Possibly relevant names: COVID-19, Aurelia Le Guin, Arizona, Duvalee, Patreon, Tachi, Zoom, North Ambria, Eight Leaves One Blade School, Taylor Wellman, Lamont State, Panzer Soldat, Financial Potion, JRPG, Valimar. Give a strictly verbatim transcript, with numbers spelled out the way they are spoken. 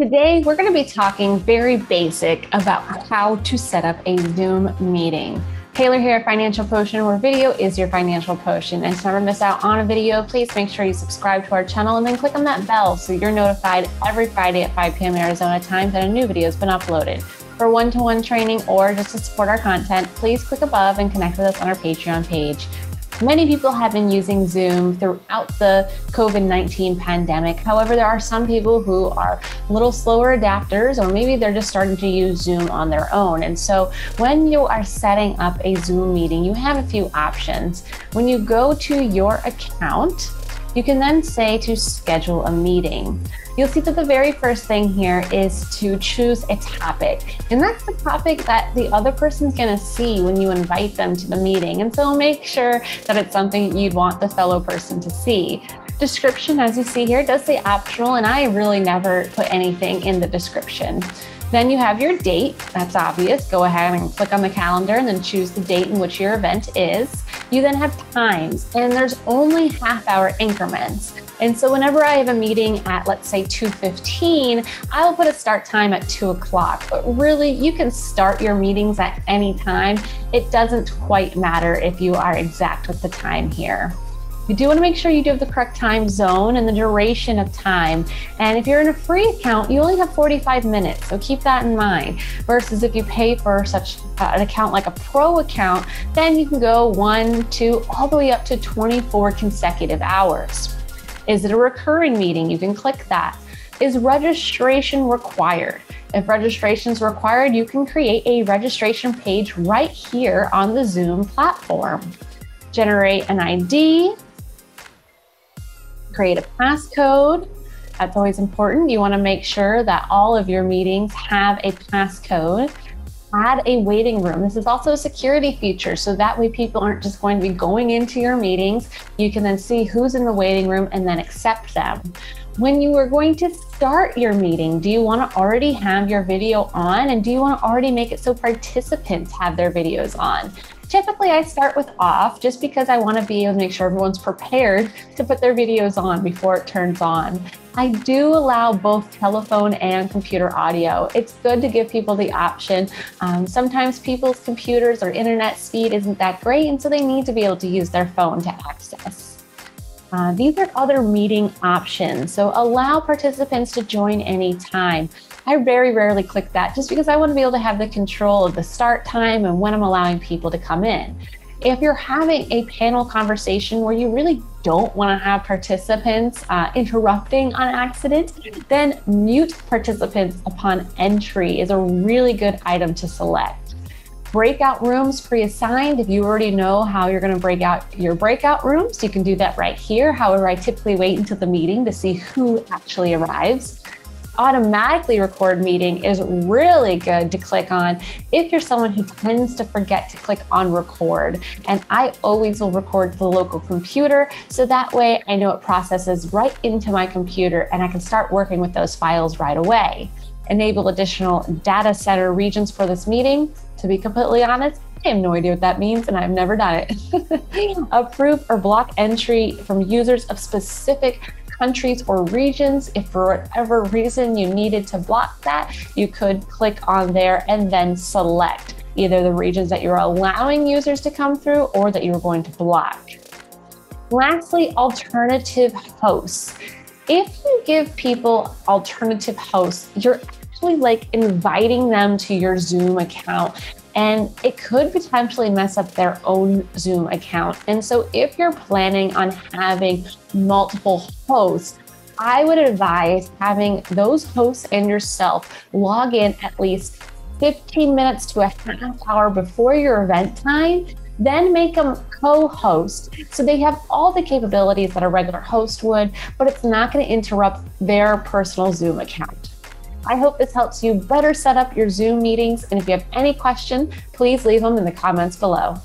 Today, we're going to be talking very basic about how to set up a Zoom meeting. Taylor here at Financial Potion, where video is your financial potion. And to never miss out on a video, please make sure you subscribe to our channel and then click on that bell so you're notified every Friday at five p m Arizona time that a new video has been uploaded. For one-to-one training or just to support our content, please click above and connect with us on our Patreon page. Many people have been using Zoom throughout the COVID nineteen pandemic. However, there are some people who are a little slower adapters, or maybe they're just starting to use Zoom on their own. And so when you are setting up a Zoom meeting, you have a few options. When you go to your account, you can then say to schedule a meeting. You'll see that the very first thing here is to choose a topic. And that's the topic that the other person's gonna see when you invite them to the meeting. And so make sure that it's something you'd want the fellow person to see. Description, as you see here, does say optional, and I really never put anything in the description. Then you have your date, that's obvious. Go ahead and click on the calendar and then choose the date in which your event is. You then have times, and there's only half hour increments. And so whenever I have a meeting at, let's say two fifteen, I'll put a start time at two o'clock, but really you can start your meetings at any time. It doesn't quite matter if you are exact with the time here. You do want to make sure you do have the correct time zone and the duration of time. And if you're in a free account, you only have forty-five minutes, so keep that in mind. Versus if you pay for such an account like a pro account, then you can go one, two, all the way up to twenty-four consecutive hours. Is it a recurring meeting? You can click that. Is registration required? If registration is required, you can create a registration page right here on the Zoom platform. Generate an I D. Create a passcode. That's always important. You want to make sure that all of your meetings have a passcode. Add a waiting room. This is also a security feature, so that way people aren't just going to be going into your meetings. You can then see who's in the waiting room and then accept them. When you are going to start your meeting, do you want to already have your video on, and do you want to already make it so participants have their videos on? Typically, I start with off just because I want to be able to make sure everyone's prepared to put their videos on before it turns on. I do allow both telephone and computer audio. It's good to give people the option. Um, sometimes people's computers or internet speed isn't that great, and so they need to be able to use their phone to access. Uh, these are other meeting options. So allow participants to join anytime. I very rarely click that just because I want to be able to have the control of the start time and when I'm allowing people to come in. If you're having a panel conversation where you really don't want to have participants uh, interrupting on accident, then mute participants upon entry is a really good item to select. Breakout rooms pre-assigned. If you already know how you're going to break out your breakout rooms, you can do that right here. However, I typically wait until the meeting to see who actually arrives. Automatically record meeting is really good to click on if you're someone who tends to forget to click on record. And I always will record to the local computer, so that way I know it processes right into my computer and I can start working with those files right away. Enable additional data center regions for this meeting. To be completely honest, I have no idea what that means, and I've never done it. Approve or block entry from users of specific countries or regions. If for whatever reason you needed to block that, you could click on there and then select either the regions that you're allowing users to come through or that you're going to block. Lastly, alternative hosts. If you give people alternative hosts, you're actually like inviting them to your Zoom account, and it could potentially mess up their own Zoom account. And so if you're planning on having multiple hosts, I would advise having those hosts and yourself log in at least fifteen minutes to a half hour before your event time, then make them co-host. So they have all the capabilities that a regular host would, but it's not going to interrupt their personal Zoom account. I hope this helps you better set up your Zoom meetings, and if you have any question, please leave them in the comments below.